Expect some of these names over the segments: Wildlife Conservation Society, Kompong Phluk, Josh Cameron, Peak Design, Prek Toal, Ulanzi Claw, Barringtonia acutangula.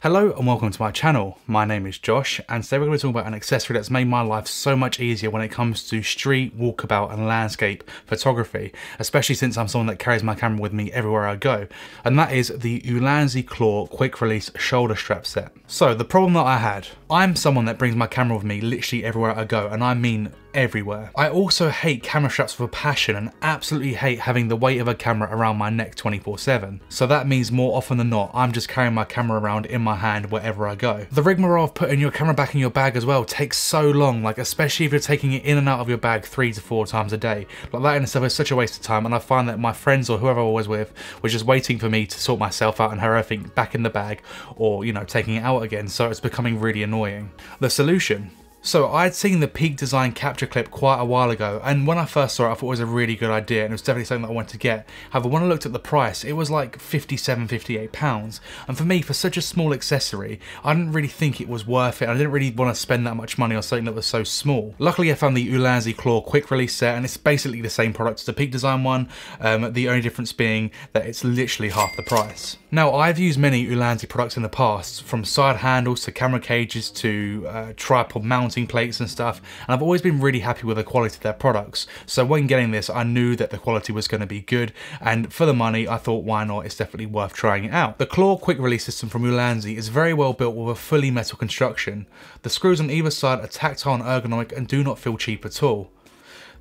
Hello and welcome to my channel. My name is Josh and today we're going to talk about an accessory that's made my life so much easier when it comes to street, walkabout and landscape photography, especially since I'm someone that carries my camera with me everywhere I go, and that is the Ulanzi Claw Quick Release Shoulder Strap Set. So the problem that I had, I'm someone that brings my camera with me literally everywhere I go, and I mean everywhere. I also hate camera straps with a passion and absolutely hate having the weight of a camera around my neck 24/7. So that means more often than not, I'm just carrying my camera around in my hand wherever I go. The rigmarole of putting your camera back in your bag as well takes so long, like especially if you're taking it in and out of your bag 3 to 4 times a day. Like that in itself is such a waste of time, and I find that my friends or whoever I was with was just waiting for me to sort myself out and have everything back in the bag or, you know, taking it out again. So it's becoming really annoying. The solution. So I had seen the Peak Design capture clip quite a while ago, and when I first saw it I thought it was a really good idea and it was definitely something that I wanted to get. However, when I looked at the price, it was like £57, £58, and for me, for such a small accessory, I didn't really think it was worth it. I didn't really want to spend that much money on something that was so small. Luckily I found the Ulanzi Claw Quick Release Set, and it's basically the same product as the Peak Design one, the only difference being that it's literally half the price. Now I've used many Ulanzi products in the past, from side handles to camera cages to tripod mounts, plates and stuff, and I've always been really happy with the quality of their products. So when getting this, I knew that the quality was going to be good, and for the money I thought, why not, it's definitely worth trying it out. The Claw Quick Release system from Ulanzi is very well built with a fully metal construction. The screws on either side are tactile and ergonomic and do not feel cheap at all.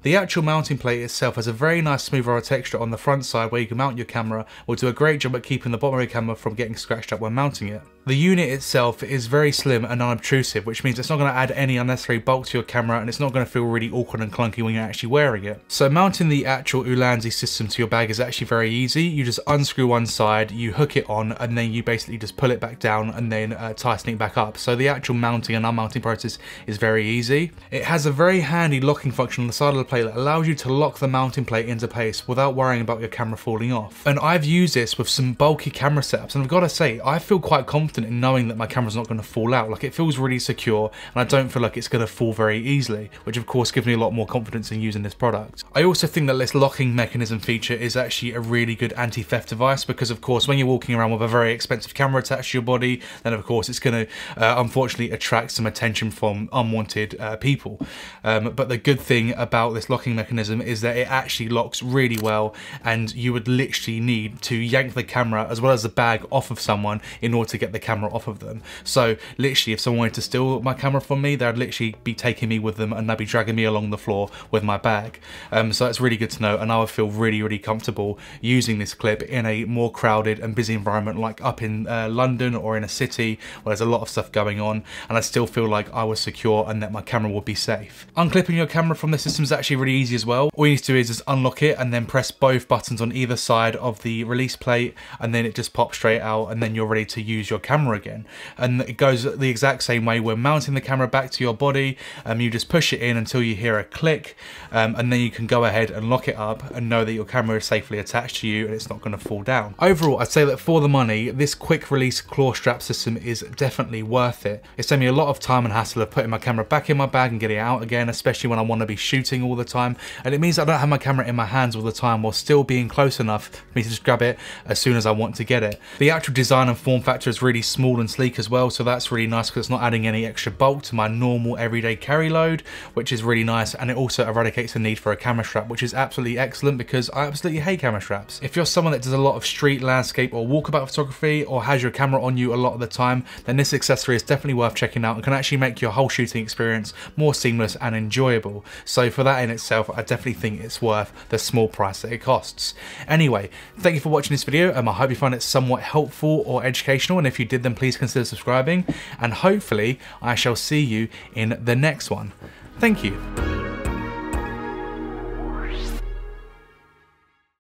The actual mounting plate itself has a very nice smooth rubber texture on the front side where you can mount your camera, will do a great job at keeping the bottom of your camera from getting scratched up when mounting it. The unit itself is very slim and unobtrusive, which means it's not going to add any unnecessary bulk to your camera, and it's not going to feel really awkward and clunky when you're actually wearing it. So mounting the actual Ulanzi system to your bag is actually very easy. You just unscrew one side, you hook it on, and then you basically just pull it back down and then tighten it back up. So the actual mounting and unmounting process is very easy. It has a very handy locking function on the side of the plate that allows you to lock the mounting plate into place without worrying about your camera falling off. And I've used this with some bulky camera setups, and I've got to say, I feel quite confident in knowing that my camera's not going to fall out. Like, it feels really secure and I don't feel like it's going to fall very easily, which of course gives me a lot more confidence in using this product. I also think that this locking mechanism feature is actually a really good anti-theft device, because of course when you're walking around with a very expensive camera attached to your body, then of course it's going to unfortunately attract some attention from unwanted people. But the good thing about this locking mechanism is that it actually locks really well, and you would literally need to yank the camera as well as the bag off of someone in order to get the camera off of them. So literally, if someone wanted to steal my camera from me, they'd literally be taking me with them and they'd be dragging me along the floor with my bag. So that's really good to know, and I would feel really comfortable using this clip in a more crowded and busy environment, like up in London or in a city where there's a lot of stuff going on, and I still feel like I was secure and that my camera would be safe. Unclipping your camera from the system is actually really easy as well. All you need to do is just unlock it and then press both buttons on either side of the release plate, and then it just pops straight out, and then you're ready to use your camera again. And it goes the exact same way when mounting the camera back to your body. You just push it in until you hear a click, and then you can go ahead and lock it up and know that your camera is safely attached to you and it's not going to fall down. Overall, I'd say that for the money, this quick release claw strap system is definitely worth it. It saved me a lot of time and hassle of putting my camera back in my bag and getting it out again, especially when I want to be shooting all the time, and it means I don't have my camera in my hands all the time while still being close enough for me to just grab it as soon as I want to get it. The actual design and form factor is really small and sleek as well, so that's really nice because it's not adding any extra bulk to my normal everyday carry load, which is really nice, and it also eradicates the need for a camera strap, which is absolutely excellent because I absolutely hate camera straps. If you're someone that does a lot of street, landscape or walkabout photography, or has your camera on you a lot of the time, then this accessory is definitely worth checking out and can actually make your whole shooting experience more seamless and enjoyable. So for that in itself, I definitely think it's worth the small price that it costs. Anyway, thank you for watching this video, and I hope you find it somewhat helpful or educational, and if you did, then please consider subscribing, and hopefully I shall see you in the next one. Thank you.